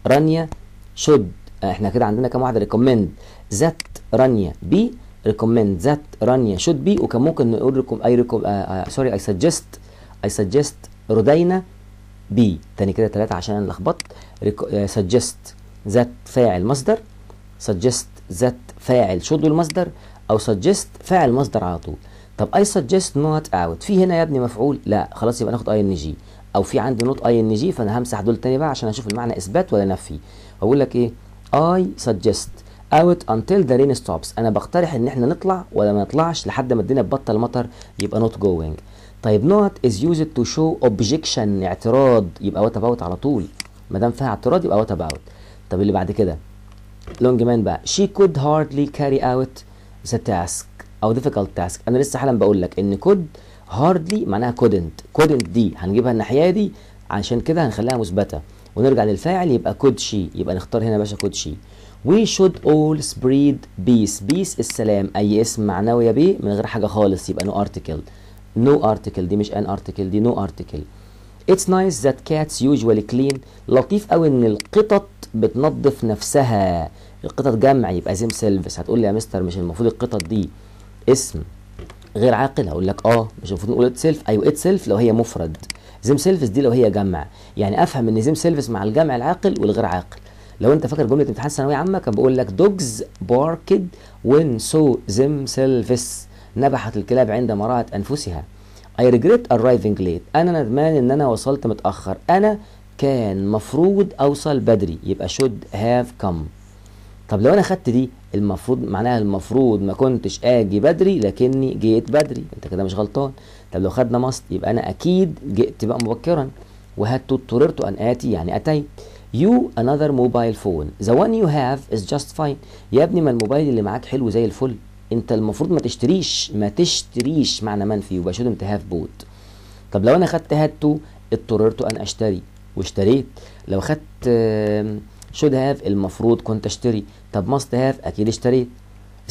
رانيا شود. احنا كده عندنا كام واحده ريكومند ذات رانيا بي ريكومند ذات رانيا شود بي. وكان ممكن نقول لكم اي ريكوم سوري اي سجست اي سجست رودينا بي تاني كده ثلاثه عشان انا لخبطت. سجست ذات فاعل مصدر سجست ذات فاعل شود والمصدر او سجست فاعل مصدر على طول. طب I suggest not out في هنا يا ابني مفعول لا خلاص يبقى ناخد اي ان جي او في عندي نوت اي ان جي فانا همسح دول تاني بقى عشان اشوف المعنى اثبات ولا نفي. اقول لك ايه I suggest out until the rain stops انا بقترح ان احنا نطلع ولا ما نطلعش لحد ما الدنيا تبطل مطر يبقى not going. طيب not is used to show objection اعتراض يبقى what about على طول ما دام فيها اعتراض يبقى what about. طب اللي بعد كده لونج مان بقى she could hardly carry out the task او difficult task. انا لسه حالا بقول لك ان could hardly معناها couldn't couldn't دي هنجيبها الناحيه دي عشان كده هنخليها مثبته ونرجع للفاعل يبقى could she يبقى نختار هنا يا باشا could she. we should all spread peace peace السلام اي اسم معنوي يا بيه من غير حاجه خالص يبقى no article no article دي مش an article دي no article. it's nice that cats usually clean لطيف قوي ان القطط بتنظف نفسها. القطط جمع يبقى themselves. هتقول لي يا مستر مش المفروض القطط دي اسم غير عاقل؟ هقول لك اه مش المفروض نقول اتسلف؟ ايوه اتسلف لو هي مفرد زيم سيلفس دي لو هي جمع. يعني افهم ان زيم سيلفس مع الجمع العاقل والغير عاقل. لو انت فاكر جمله امتحان ثانويه عامه كان بيقول لك دوجز باركد وين سو زيم سيلفس نبحت الكلاب عندما رأت انفسها. اي ريجريت ارايفنج ليت انا ندمان ان انا وصلت متاخر انا كان مفروض اوصل بدري يبقى شود هاف كم. طب لو انا خدت دي المفروض معناها المفروض ما كنتش اجي بدري لكني جيت بدري انت كده مش غلطان. طب لو خدنا ماست يبقى انا اكيد جئت بقى مبكرا. وهات اضطررت ان اتي يعني اتيت. يو انذر موبايل فون ذا وان يو هاف از جاست فاين يا ابني ما الموبايل اللي معاك حلو زي الفل انت المفروض ما تشتريش ما تشتريش معنى منفي يبقى شو انت هاف بوت. طب لو انا خدت هات تو اضطررت ان اشتري واشتريت. لو خدت should have المفروض كنت اشتري. طب must have اكيد اشتريت.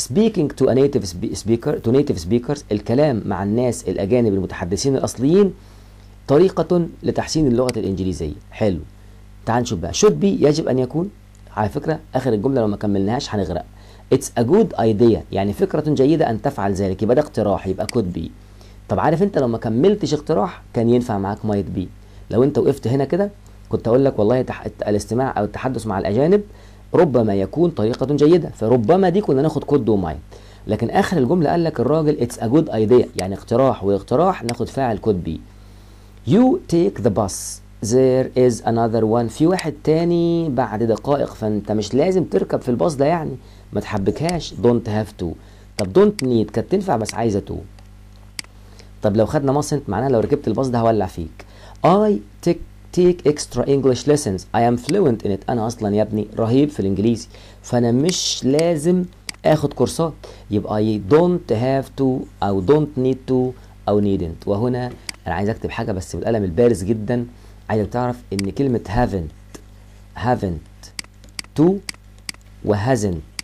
speaking to a native speaker to native speakers الكلام مع الناس الاجانب المتحدثين الاصليين طريقة لتحسين اللغة الإنجليزية. حلو، تعال نشوف بقى. should be يجب أن يكون. على فكرة آخر الجملة لو ما كملناهاش هنغرق. it's a good idea يعني فكرة جيدة أن تفعل ذلك، يبقى ده اقتراح، يبقى could be. طب عارف أنت لو ما كملتش اقتراح كان ينفع معاك might be. لو أنت وقفت هنا كده كنت أقول لك والله الاستماع أو التحدث مع الأجانب ربما يكون طريقة جيدة، فربما دي كنا ناخد could و might. لكن آخر الجملة قال لك الراجل it's a good idea يعني اقتراح، واقتراح ناخد فاعل could be. You take the bus. There is another one. في واحد تاني بعد دقائق، فانت مش لازم تركب في الباص ده يعني، ما تحبكهاش. don't have to. طب don't need كانت تنفع بس عايزه to. طب لو خدنا mustn't معناها لو ركبت الباص ده هولع فيك. I take take extra English lessons. I am fluent in it. أنا أصلا يا ابني رهيب في الإنجليزي، فأنا مش لازم آخد كورسات، يبقى don't have to أو don't need to أو needn't. وهنا أنا عايز أكتب حاجة بس بالقلم البارز جدا، عايزك تعرف إن كلمة haven't haven't to و hasn't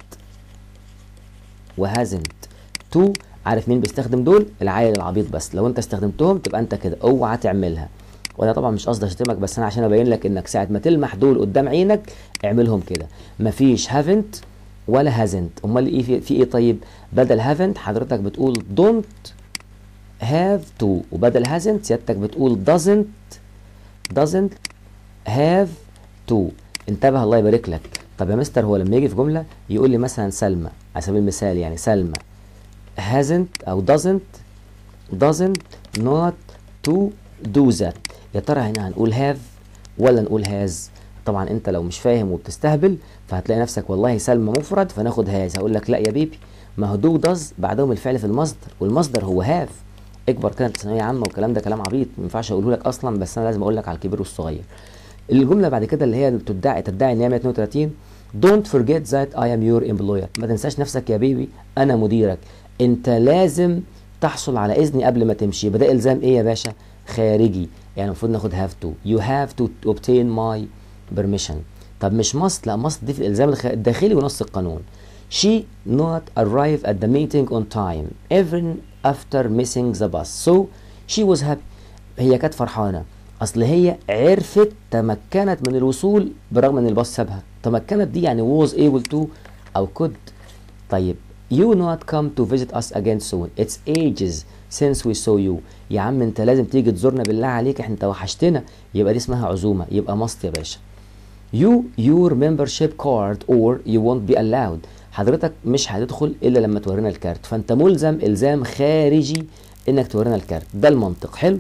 و hasn't to عارف مين بيستخدم دول؟ العيل العبيط بس، لو أنت استخدمتهم تبقى أنت كده أوعى تعملها. وأنا طبعا مش قصدي أشتمك، بس أنا عشان أبين لك إنك ساعة ما تلمح دول قدام عينك اعملهم كده. مفيش haven't ولا hasn't، أمال إيه في, في إيه طيب؟ بدل haven't حضرتك بتقول don't have to، وبدل hasn't سيادتك بتقول doesn't doesn't have to. انتبه الله يبارك لك. طب يا مستر هو لما يجي في جمله يقول لي مثلا سلمى على سبيل المثال، يعني سلمى hasn't او doesn't doesn't not to do that، يا ترى هنا هنقول have ولا نقول has؟ طبعا انت لو مش فاهم وبتستهبل فهتلاقي نفسك والله سلمى مفرد فناخد has. هقول لك لا يا بيبي، ما هو do does بعدهم الفعل في المصدر والمصدر هو have. اكبر كده انت ثانويه عامه والكلام ده كلام عبيط ما ينفعش اقوله لك اصلا، بس انا لازم اقول لك على الكبير والصغير. الجمله بعد كده اللي هي بتدعي تدعي ان هي مية اتنين وتلاتين don't forget that I am your employer، ما تنساش نفسك يا بيبي انا مديرك، انت لازم تحصل على اذني قبل ما تمشي. يبقى ده الزام ايه يا باشا؟ خارجي، يعني المفروض ناخد have to. you have to obtain my permission. طب مش must؟ لا must دي في الالزام الداخلي ونص القانون. she not arrive at the meeting on time even after missing the bus so she was happy. هي كانت فرحانه، اصل هي عرفت تمكنت من الوصول برغم ان الباص سابها. تمكنت دي يعني was able to او could. طيب you not come to visit us again soon it's ages since we saw you. يا عم انت لازم تيجي تزورنا بالله عليك، احنا انت وحشتنا. يبقى دي اسمها عزومه، يبقى must يا باشا. you your membership card or you won't be allowed. حضرتك مش هتدخل الا لما تورينا الكارت، فانت ملزم الزام خارجي انك تورينا الكارت، ده المنطق. حلو.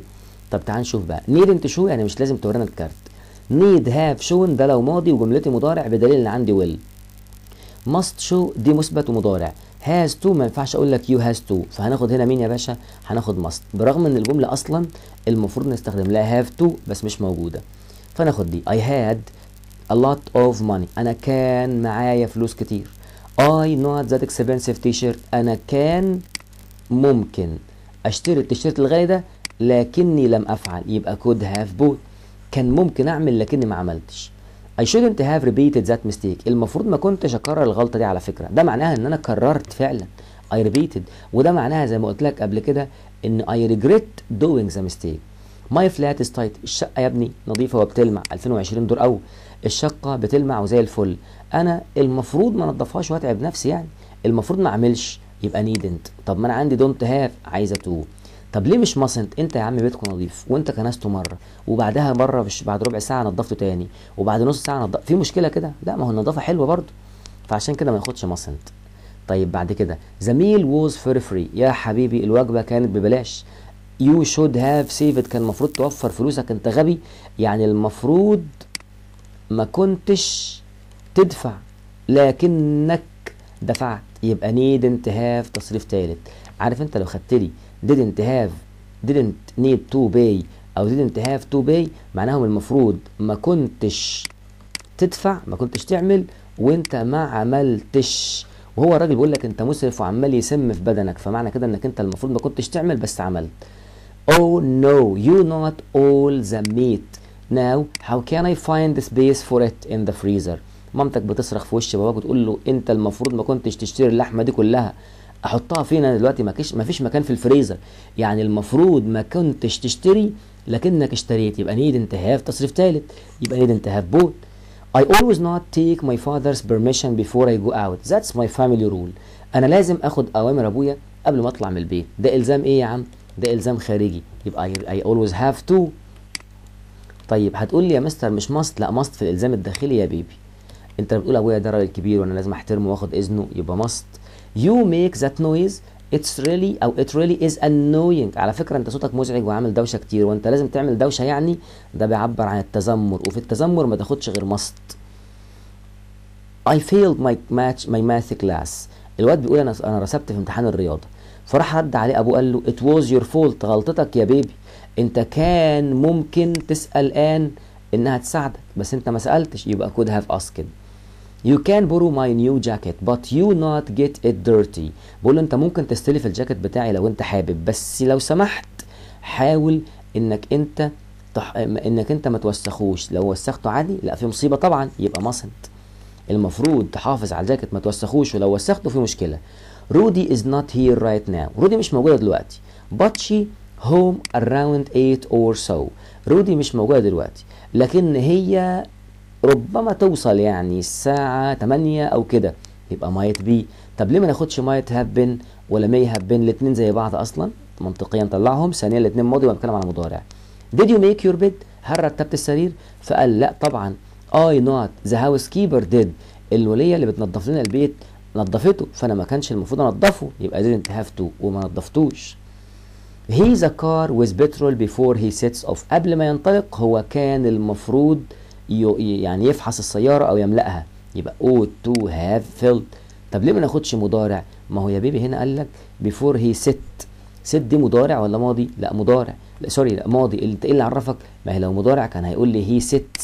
طب تعال نشوف بقى needn't show يعني مش لازم تورينا الكارت. need have shown ده لو ماضي وجملتي مضارع بدليل ان عندي will. must show دي مثبت ومضارع. has to ما ينفعش اقول لك you has to، فهناخد هنا مين يا باشا؟ هناخد must، برغم ان الجمله اصلا المفروض نستخدم لها have to بس مش موجوده، فناخد دي. I had a lot of money انا كان معايا فلوس كتير. I not that expensive t-shirt أنا كان ممكن أشتري التيشيرت الغالي ده لكني لم أفعل، يبقى could have bought كان ممكن أعمل لكني ما عملتش. I shouldn't have repeated that mistake المفروض ما كنتش أكرر الغلطة دي. على فكرة ده معناها إن أنا كررت فعلا I repeated، وده معناها زي ما قلت لك قبل كده إن I regret doing the mistake. My flat is tight الشقة يا ابني نظيفة وبتلمع، ألفين وعشرين دور أول الشقة بتلمع وزي الفل، أنا المفروض ما نضفهاش وأتعب نفسي، يعني المفروض ما أعملش، يبقى needn't. طب ما أنا عندي don't have عايزة to. طب ليه مش mustn't؟ أنت يا عم بيتكم نظيف وأنت كنسته مرة وبعدها مرة بعد ربع ساعة نضفته تاني وبعد نص ساعة نضفته، في مشكلة كده؟ لا ما هو النظافة حلوة برضه، فعشان كده ما ناخدش mustn't. طيب بعد كده the meal was for free يا حبيبي الوجبة كانت ببلاش. you should have saved كان المفروض توفر فلوسك، أنت غبي يعني المفروض ما كنتش تدفع لكنك دفعت، يبقى needn't have تصريف ثالث. عارف انت لو خدت لي didn't have didn't need to pay او didn't have to pay معناهم المفروض ما كنتش تدفع ما كنتش تعمل وانت ما عملتش، وهو الراجل بيقول لك انت مسرف وعمال يسم في بدنك، فمعنى كده انك انت المفروض ما كنتش تعمل بس عملت. oh no you not all the meat now how can I find space for it in the freezer. مامتك بتصرخ في وش باباك وتقول له انت المفروض ما كنتش تشتري اللحمه دي كلها، احطها فين انا دلوقتي؟ ما فيش مكان في الفريزر، يعني المفروض ما كنتش تشتري لكنك اشتريت، يبقى نيد انتهاف تصريف ثالث، يبقى نيد انتهاف بول. I always not take my father's permission before I go out. That's my family rule. أنا لازم آخد أوامر أبويا قبل ما أطلع من البيت. ده إلزام إيه يا عم؟ ده إلزام خارجي، يبقى I always have to. طيب هتقول لي يا مستر مش must، لا must في الإلزام الداخلي يا بيبي. أنت بتقول أبويا ده راجل كبير وأنا لازم أحترمه وآخد إذنه، يبقى must. You make that noise. It's really أو it really is annoying. على فكرة أنت صوتك مزعج وعامل دوشة كتير، وأنت لازم تعمل دوشة يعني ده بيعبر عن التذمر، وفي التذمر ما تاخدش غير must. I failed my match my math class. الواد بيقول أنا أنا رسبت في امتحان الرياضة، فراح رد عليه أبوه قال له it was your fault، غلطتك يا بيبي، أنت كان ممكن تسأل آن إنها تساعدك بس أنت ما سألتش، يبقى could have asked. You can borrow my new jacket but you not get it dirty. بقول له انت ممكن تستلف الجاكيت بتاعي لو انت حابب، بس لو سمحت حاول انك انت تح... انك انت ما توسخوش، لو وسخته عادي لا في مصيبه طبعا، يبقى مصد. المفروض تحافظ على الجاكيت ما توسخوش، ولو وسخته في مشكله. رودي is not here right now. رودي مش موجوده دلوقتي. But she home around eight or so. رودي مش موجوده دلوقتي، لكن هي ربما توصل يعني الساعة تمانية أو كده، يبقى مايت بي. طب ليه ما ناخدش مايت هاب بن ولا ماي هاب بن؟ الاتنين زي بعض أصلا منطقيا نطلعهم، ثانيا الاتنين ماضي وبنتكلم على مضارع. Did you make your bed؟ هل رتبت السرير؟ فقال لا طبعا. I not. The housekeeper did. الولية اللي بتنظف لنا البيت نظفته، فأنا ما كانش المفروض أنظفه، يبقى didn't have to وما نظفتوش. He's a car with petrol before he sets off. قبل ما ينطلق هو كان المفروض يعني يفحص السيارة أو يملأها، يبقى ought to have filled. طب ليه ما ناخدش مضارع؟ ما هو يا بيبي هنا قال لك before he set. set دي مضارع ولا ماضي؟ لا مضارع، لا سوري لا ماضي. انت ايه اللي عرفك؟ ما هي لو مضارع كان هيقول لي he sets.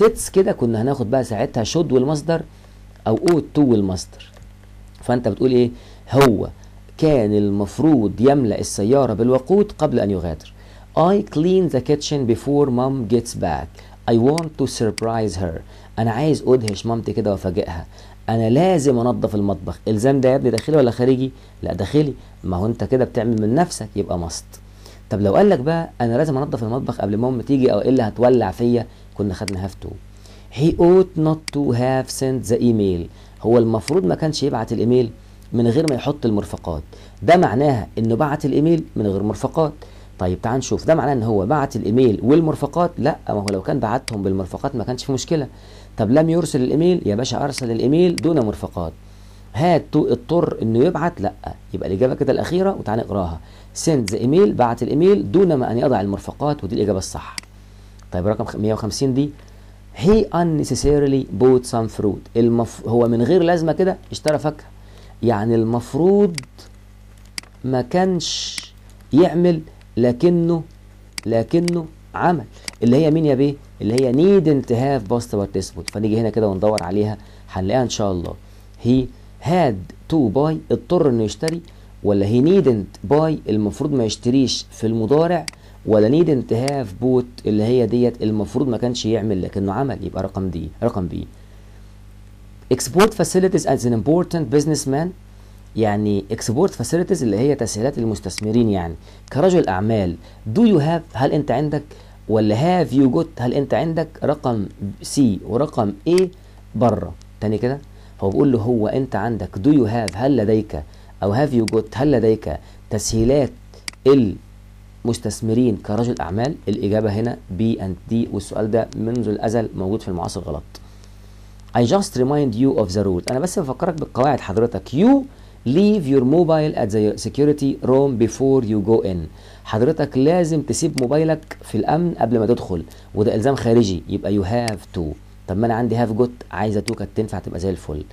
sets كده كنا هناخد بقى ساعتها should والمصدر أو ought to والمصدر. فأنت بتقول ايه؟ هو كان المفروض يملأ السيارة بالوقود قبل أن يغادر. I clean the kitchen before mom gets back. I want to surprise her. أنا عايز أدهش مامتي كده وأفاجئها. أنا لازم أنظف المطبخ. إلزام ده يا ابني داخلي ولا خارجي؟ لا داخلي، ما هو أنت كده بتعمل من نفسك، يبقى ماست. طب لو قال لك بقى أنا لازم أنظف المطبخ قبل ما أم تيجي أو إلا هتولع فيا، كنا خدنا هاف تو. He ought not to have sent the email. هو المفروض ما كانش يبعت الإيميل من غير ما يحط المرفقات. ده معناها إنه بعت الإيميل من غير مرفقات. طيب تعال نشوف ده معناه ان هو بعت الايميل والمرفقات؟ لا، ما هو لو كان بعتهم بالمرفقات ما كانش في مشكله. طب لم يرسل الايميل يا باشا، ارسل الايميل دون مرفقات. هات اضطر انه يبعت؟ لا، يبقى الاجابه كده الاخيره وتعال نقراها. سند ذا ايميل، بعت الايميل دون ما ان يضع المرفقات، ودي الاجابه الصح. طيب رقم مية وخمسين دي هي unnecessarily bought some fruit. المف... هو من غير لازمه كده اشترى فاكهه، يعني المفروض ما كانش يعمل لكنه لكنه عمل، اللي هي مين يا بيه؟ اللي هي needn't have past participle. فنيجي هنا كده وندور عليها هنلاقيها ان شاء الله. he had to buy اضطر انه يشتري، ولا he needn't buy المفروض ما يشتريش في المضارع، ولا needn't have bought اللي هي ديت المفروض ما كانش يعمل لكنه عمل، يبقى رقم دي رقم بي. export facilities as an important businessman، يعني اكسبورت فاسيلتيز اللي هي تسهيلات المستثمرين يعني كرجل اعمال. دو يو هاف هل انت عندك، ولا هاف يو جوت هل انت عندك؟ رقم سي ورقم اي بره. تاني كده هو بيقول له هو انت عندك دو يو هاف هل لديك، او هاف يو جوت هل لديك تسهيلات المستثمرين كرجل اعمال؟ الاجابه هنا بي اند دي، والسؤال ده منذ الازل موجود في المعاصر غلط. I just remind you of the rule. انا بس بفكرك بالقواعد حضرتك. يو leave your mobile at the security room before you go in. حضرتك لازم تسيب موبايلك في الامن قبل ما تدخل، وده الزام خارجي، يبقى you have to. طب ما انا عندي have got، عايزه تو كانت تنفع تبقى زي الفل.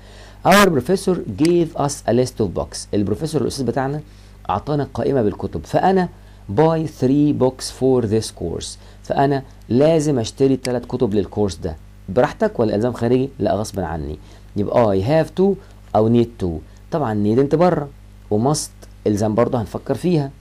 our professor gave us a list of books. البروفيسور الاستاذ بتاعنا اعطانا قائمه بالكتب، فانا buy three books for this course. فانا لازم اشتري ثلاث كتب للكورس ده. براحتك ولا الزام خارجي؟ لا غصب عني، يبقى I have to او need to. طبعا نيد انت بره، وماست الزام برضه هنفكر فيها.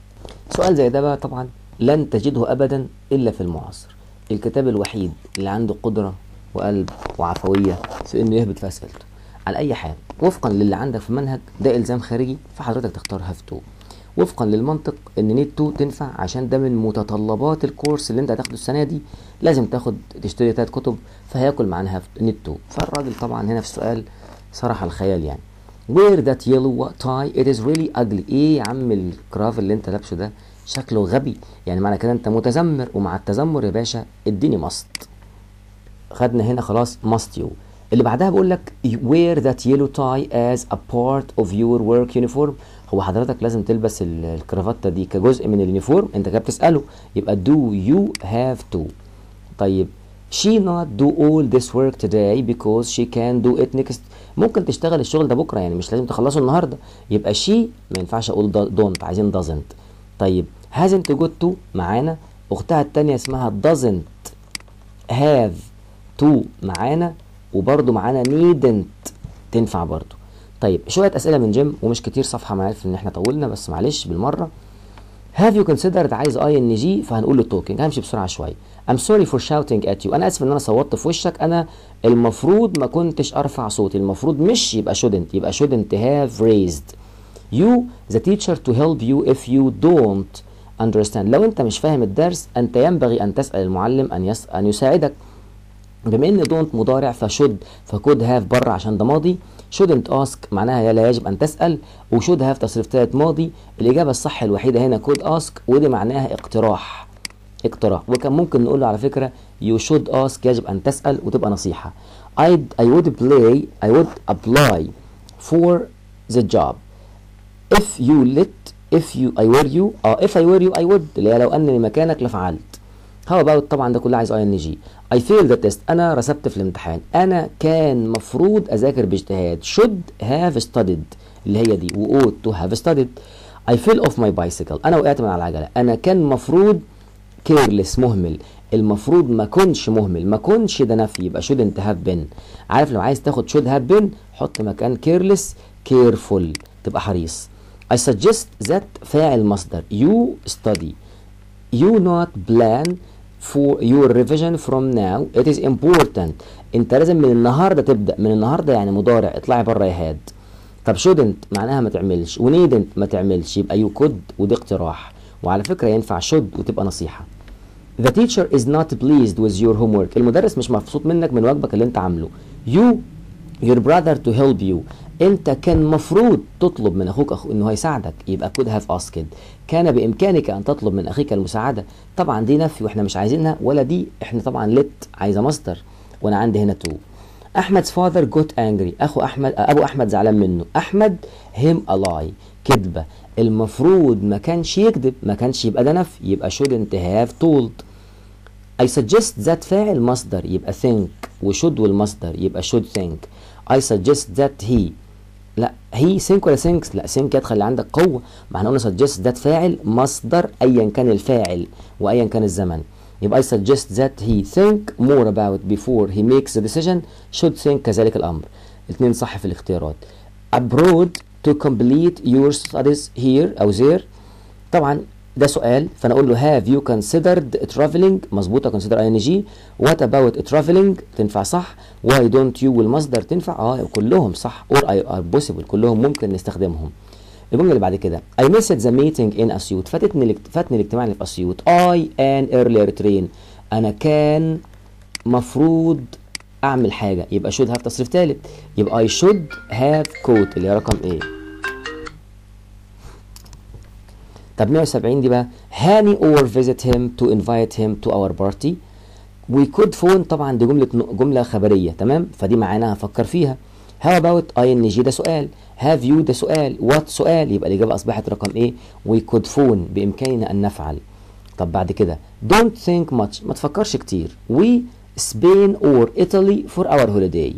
سؤال زي ده بقى طبعا لن تجده ابدا الا في المعاصر، الكتاب الوحيد اللي عنده قدره وقلب وعفويه في انه يهبط في اسئلته على اي حال وفقا للي عندك في المنهج. ده الزام خارجي فحضرتك تختار هاف تو، وفقا للمنطق ان نيد تو تنفع عشان ده من متطلبات الكورس اللي انت هتاخده السنه دي، لازم تاخد تشتري ثلاث كتب فهياكل معاها نيد تو. فالراجل طبعا هنا في السؤال صراحه الخيال يعني. Wear that yellow tie it is really ugly. ايه يا عم الكراف اللي انت لابسه ده شكله غبي، يعني معنى كده انت متذمر، ومع التذمر يا باشا اديني ماست. خدنا هنا خلاص must you. اللي بعدها بقول لك wear that yellow tie as a part of your work uniform. هو حضرتك لازم تلبس الكرافته دي كجزء من اليونيفورم؟ انت كده بتساله، يبقى do you have to. طيب she not do all this work today because she can do it next. ممكن تشتغل الشغل ده بكره، يعني مش لازم تخلصه النهارده، يبقى she ما ينفعش اقول don't، عايزين doesn't. طيب hasn't got to معانا، اختها الثانيه اسمها doesn't have to معانا، وبرده معانا needn't تنفع برده. طيب شويه اسئله من جيم ومش كتير، صفحه معايا ان احنا طولنا بس معلش بالمره. هاف يو كونسيدرد عايز اي ان جي، فهنقول له توكينج. همشي بسرعه شويه. ام سوري فور شاوتينج ات يو، انا اسف ان انا صوتت في وشك، انا المفروض ما كنتش ارفع صوتي، المفروض مش يبقى شودنت، يبقى شودنت هاف ريزد. يو ذا تيتشر تو هيلب يو اف يو دونت اندرستاند، لو انت مش فاهم الدرس انت ينبغي ان تسال المعلم ان يس... ان يساعدك. بما ان دونت مضارع فشود فكود هاف بره عشان ده ماضي. shouldn't ask معناها لا يجب ان تسال، وشود هاف تصريف ثالث ماضي. الاجابه الصح الوحيده هنا كود اسك، ودي معناها اقتراح اقتراح وكان ممكن نقول له على فكره you should ask يجب ان تسال وتبقى نصيحه. I'd, I would play I would apply for the job if you let if you I were you اه if I were you I would اللي هي لو انني مكانك لفعلت. how about طبعا ده كله عايز اي ان جي. I failed the test انا رسبت في الامتحان، انا كان مفروض اذاكر باجتهاد should have studied اللي هي دي و ought to have studied. I fell off my bicycle انا وقعت من على العجله، انا كان مفروض careless مهمل، المفروض ما كنش مهمل، ما كنش ده نفي يبقى shouldn't have been. عارف لو عايز تاخد should have been حط مكان careless careful تبقى حريص. I suggest that فاعل مصدر you study you not plan for your revision from now it is important. انت لازم من النهارده تبدا، من النهارده يعني مضارع اطلعي بره يا هاد. طب shouldn't معناها ما تعملش، وneedn't ما تعملش، يبقى you could ودي اقتراح، وعلى فكره ينفع should وتبقى نصيحه. The teacher is not pleased with your homework المدرس مش مبسوط منك من واجبك اللي انت عامله. you your brother to help you انت كان مفروض تطلب من اخوك أخو انه هيساعدك، يبقى could have asked. كان بامكانك ان تطلب من اخيك المساعده، طبعا دي نفي واحنا مش عايزينها، ولا دي احنا طبعا let عايزه مصدر وانا عندي هنا تو. احمد's father got angry اخو احمد ابو احمد زعلان منه. احمد him a lie كذبه، المفروض ما كانش يكذب، ما كانش يبقى ده نفي يبقى shouldn't have told. I suggest that فاعل مصدر يبقى think، وshould والمصدر يبقى should think. I suggest that he لا هي سينك ولا سينكس، لا سينك هتخلي عندك قوه، ما احنا قلنا سجست ذات فاعل مصدر ايا كان الفاعل وايا كان الزمن. يبقى I suggest that he think more about before he makes a decision should think كذلك الامر. الاثنين صح في الاختيارات. abroad to complete your studies here او there طبعا ده سؤال فانا اقول له have you considered traveling مظبوطه consider ing. what about traveling تنفع صح. why don't you والمصدر تنفع اه كلهم صح or are possible كلهم ممكن نستخدمهم. الجمله اللي بعد كده I missed the meeting in Asyut فاتتني فاتني الاجتماع اللي في أسيوط. I an earlier train انا كان مفروض اعمل حاجه يبقى should have تصريف ثالث يبقى I should have coat اللي هي رقم ايه. طب مية وسبعين دي بقى هاني اور فيزيت هيم تو انفايت هيم تو اور بارتي وي كود فون طبعا دي جمله جمله خبريه تمام فدي معانا هفكر فيها. هاو اباوت اي ان جي ده سؤال، هاف يو ده سؤال، وات سؤال يبقى الاجابه اصبحت رقم ايه وي كود فون بامكاننا ان نفعل. طب بعد كده دونت ثينك ماتش ما تفكرش كتير وي سبين اور ايطالي فور اور هوليداي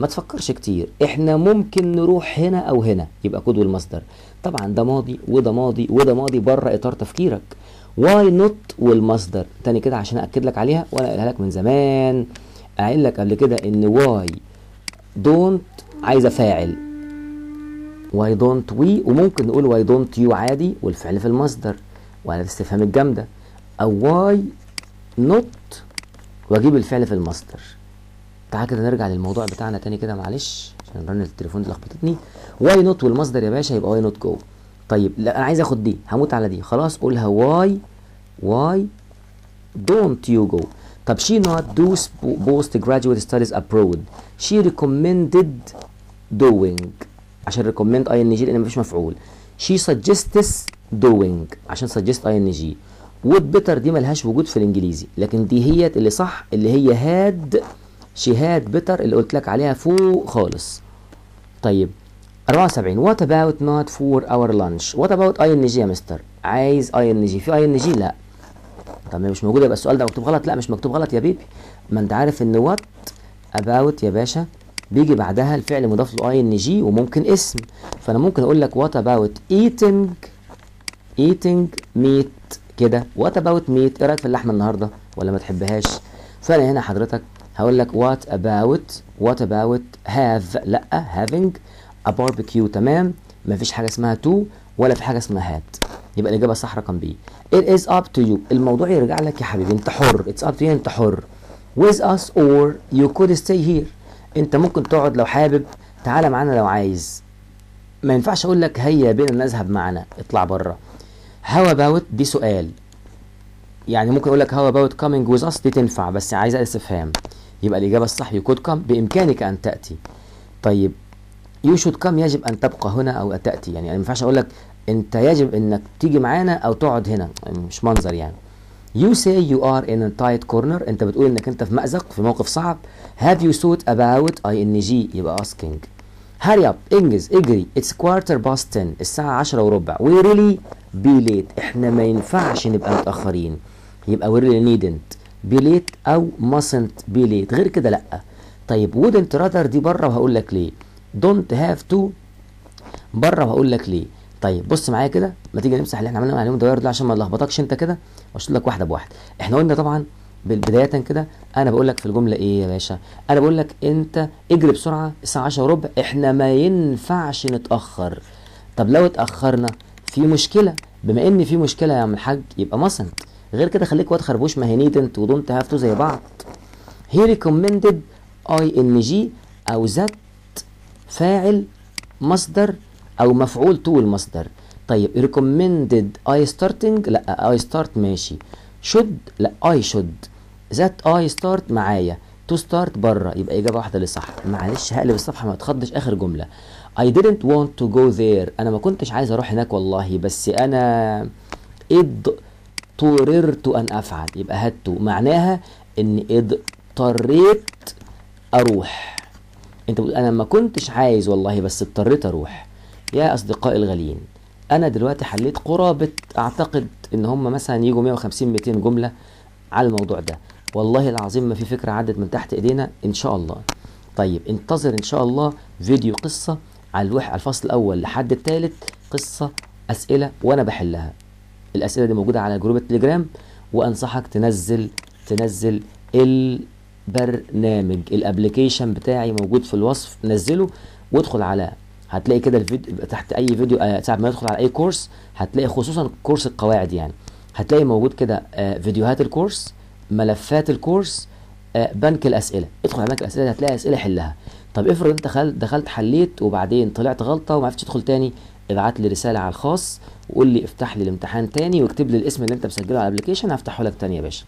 ما تفكرش كتير احنا ممكن نروح هنا او هنا يبقى كود والمصدر طبعا ده ماضي وده ماضي وده ماضي بره اطار تفكيرك. واي نوت والمصدر تاني كده عشان اكد لك عليها وانا قايلها لك من زمان قايل لك قبل كده ان واي دونت عايزه فاعل واي دونت وي وممكن نقول واي دونت يو عادي والفعل في المصدر وعلى الاستفهام الجامده او واي نوت واجيب الفعل في المصدر. تعال كده نرجع للموضوع بتاعنا تاني كده معلش عشان رن التليفون دي لخبطتني. واي نوت والمصدر يا باشا يبقى واي نوت جو. طيب لا انا عايز اخد دي، هموت على دي، خلاص قولها واي واي دونت يو جو. طب شي نوت دو بوست جراجويت ستاديز ابرود، شي ريكومندد دوينج عشان ريكومند اي ان جي لان مفيش مفعول. شي سجستس دوينج عشان سجست اي ان جي. وود بيتر دي ملهاش وجود في الانجليزي، لكن دي هي اللي صح اللي هي هاد شي هاد بيتر اللي قلت لك عليها فوق خالص. طيب أربعة وسبعين وات اباوت نوت فور اور لانش، وات اباوت اي ان جي يا مستر، عايز اي ان جي، في اي ان جي؟ لا. طب مش موجوده يبقى السؤال ده مكتوب غلط، لا مش مكتوب غلط يا بيبي، ما انت عارف ان وات اباوت يا باشا بيجي بعدها الفعل مضاف له اي ان جي وممكن اسم، فانا ممكن اقول لك وات اباوت ايتنج ايتنج ميت كده، وات اباوت ميت، ايه رايك في اللحمه النهارده ولا ما تحبهاش؟ فانا هنا حضرتك هقول لك وات اباوت وات اباوت هاف، لا هافينج باربيكيو، تمام، مفيش حاجه اسمها تو ولا في حاجه اسمها هات، يبقى الاجابه صح رقم بي. It is up to you، الموضوع يرجع لك يا حبيبي، انت حر، it's up to you، انت حر. With us or you could stay here، انت ممكن تقعد لو حابب، تعالى معانا لو عايز. ما ينفعش اقول لك هيا بينا نذهب معانا، اطلع بره. How about دي سؤال، يعني ممكن اقول لك how about coming with us، دي تنفع بس عايزه استفهام، يبقى الاجابه الصح you could come، بامكانك ان تاتي. طيب يو شود كام، يجب ان تبقى هنا او تاتي، يعني ما ينفعش اقول لك انت يجب انك تيجي معانا او تقعد هنا، مش منظر يعني. يو سي يو ار ان تايت كورنر، انت بتقول انك انت في مأزق في موقف صعب. هاف يو ثوت اباوت اي ان جي، يبقى اسكينج. هاري اب، انجز، اجري. اتس كوارتر باست عشرة، الساعه عشرة وربع. وي ريلي بي ليت، احنا ما ينفعش نبقى متاخرين، يبقى وي ريلي نيدنت بي ليت او ماسنت بي ليت، غير كده لا. طيب وودنت رادر دي بره وهقول لك ليه. دونت هاف تو بره وهقول لك ليه. طيب بص معايا كده، ما تيجي نمسح اللي احنا عملناه عليهم دوار ده عشان ما نلخبطكش انت كده، واشيل لك واحده بواحده. احنا قلنا طبعا بدايه كده انا بقول لك في الجمله ايه يا باشا؟ انا بقول لك انت اجري بسرعه الساعه عشرة وربع، احنا ما ينفعش نتاخر. طب لو اتاخرنا في مشكله، بما ان في مشكله يا عم الحاج يبقى ماسنت، غير كده خليك واد خربوش، ما هي نيدنت ودونت هاف تو زي بعض. هي ريكومندد اي ان جي او ذات فاعل مصدر او مفعول تو المصدر. طيب recommended I starting، لا I start ماشي. should، لا I should. that I start معايا، to start بره، يبقى اجابه واحده اللي صح. معلش هقلب الصفحه ما تخضش اخر جمله. I didn't want to go there، انا ما كنتش عايز اروح هناك والله، بس انا اضطررت ان افعل، يبقى had to، معناها ان اضطريت اروح. انت بتقول انا ما كنتش عايز والله بس اضطريت اروح. يا اصدقائي الغاليين، انا دلوقتي حليت قرابه اعتقد ان هم مثلا يجوا مية وخمسين ميتين جمله على الموضوع ده، والله العظيم ما في فكره عدت من تحت ايدينا ان شاء الله. طيب انتظر ان شاء الله فيديو قصه على الوح على الفصل الاول لحد الثالث، قصه اسئله وانا بحلها. الاسئله دي موجوده على جروب التليجرام، وانصحك تنزل تنزل ال برنامج الابلكيشن بتاعي موجود في الوصف، نزله وادخل على هتلاقي كده الفيديو تحت اي فيديو، آه ساعة ما يدخل على اي كورس هتلاقي خصوصا كورس القواعد، يعني هتلاقي موجود كده آه فيديوهات الكورس، ملفات الكورس، آه بنك الاسئله، ادخل على بنك الاسئله هتلاقي اسئله حلها. طب افرض انت دخلت حليت وبعدين طلعت غلطه وما عرفتش تدخل تاني، ابعت لي رساله على الخاص وقول لي افتح لي الامتحان تاني، واكتب لي الاسم اللي انت مسجله على الابلكيشن هفتحه لك تاني يا باشا.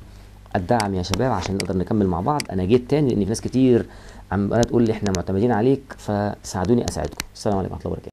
الدعم يا شباب عشان نقدر نكمل مع بعض، انا جيت تاني لان في ناس كتير عماله تقول لي احنا معتمدين عليك، فساعدوني اساعدكم. السلام عليكم ورحمه الله وبركاته.